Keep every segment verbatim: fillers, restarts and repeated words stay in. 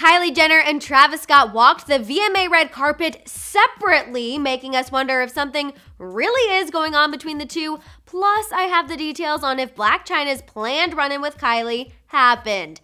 Kylie Jenner and Travis Scott walked the V M A red carpet separately, making us wonder if something really is going on between the two. Plus, I have the details on if Blac Chyna's planned run-in with Kylie happened.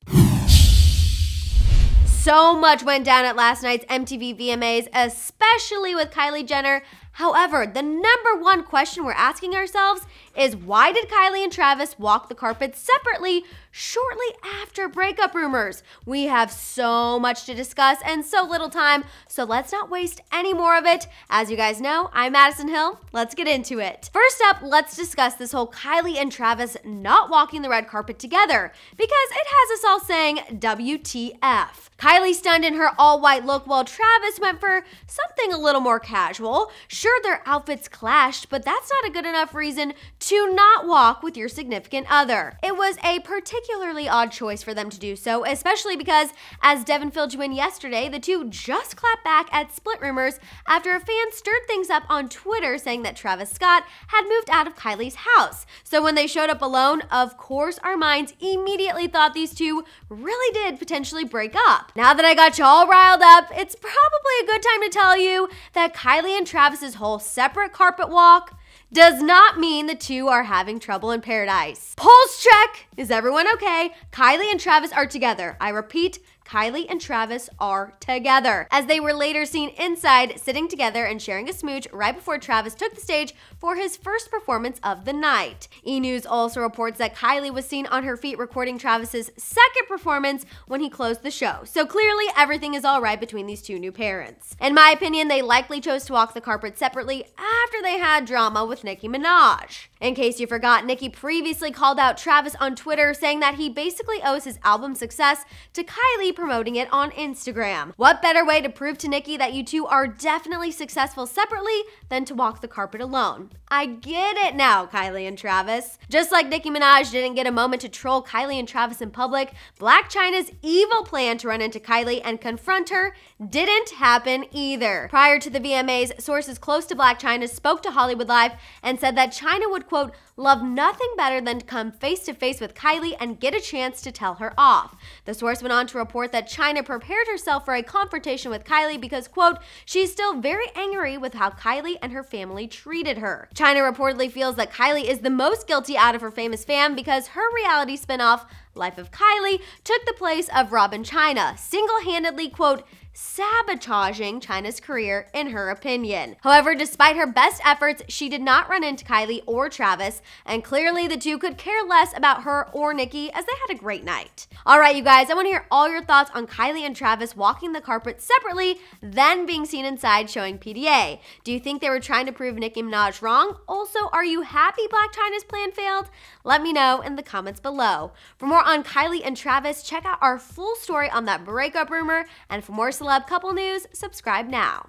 So much went down at last night's M T V V M As, especially with Kylie Jenner. However, the number one question we're asking ourselves is why did Kylie and Travis walk the carpet separately shortly after breakup rumors? We have so much to discuss and so little time, so let's not waste any more of it. As you guys know, I'm Madison Hill. Let's get into it. First up, let's discuss this whole Kylie and Travis not walking the red carpet together, because it has us all saying W T F. Kylie stunned in her all-white look while Travis went for something a little more casual. Sure, their outfits clashed, but that's not a good enough reason to not walk with your significant other. It was a particularly odd choice for them to do so, especially because, as Devin filled you in yesterday, the two just clapped back at split rumors after a fan stirred things up on Twitter saying that Travis Scott had moved out of Kylie's house. So when they showed up alone, of course our minds immediately thought these two really did potentially break up. Now that I got you all riled up, it's probably a good time to tell you that Kylie and Travis's whole separate carpet walk does not mean the two are having trouble in paradise. Pulse check! Is everyone okay? Kylie and Travis are together. I repeat, Kylie and Travis are together, as they were later seen inside sitting together and sharing a smooch right before Travis took the stage for his first performance of the night. E! News also reports that Kylie was seen on her feet recording Travis's second performance when he closed the show. So clearly everything is all right between these two new parents. In my opinion, they likely chose to walk the carpet separately after they had drama with Nicki Minaj. In case you forgot, Nicki previously called out Travis on Twitter, saying that he basically owes his album success to Kylie promoting it on Instagram. What better way to prove to Nicki that you two are definitely successful separately than to walk the carpet alone? I get it now, Kylie and Travis. Just like Nicki Minaj didn't get a moment to troll Kylie and Travis in public, Blac Chyna's evil plan to run into Kylie and confront her didn't happen either. Prior to the V M As, sources close to Blac Chyna spoke to Hollywood Live and said that Chyna would, quote, love nothing better than to come face to face with Kylie and get a chance to tell her off. The source went on to report that Chyna prepared herself for a confrontation with Kylie because, quote, she's still very angry with how Kylie and her family treated her. Chyna reportedly feels that Kylie is the most guilty out of her famous fam because her reality spinoff, Life of Kylie, took the place of Robin Chyna, single-handedly, quote, sabotaging Chyna's career, in her opinion. However, despite her best efforts, she did not run into Kylie or Travis, and clearly the two could care less about her or Nicki, as they had a great night. All right, you guys, I want to hear all your thoughts on Kylie and Travis walking the carpet separately, then being seen inside showing P D A. Do you think they were trying to prove Nicki Minaj wrong? Also, are you happy Blac Chyna's plan failed? Let me know in the comments below. For more on Kylie and Travis, check out our full story on that breakup rumor, and for more celebrity couple news, subscribe now.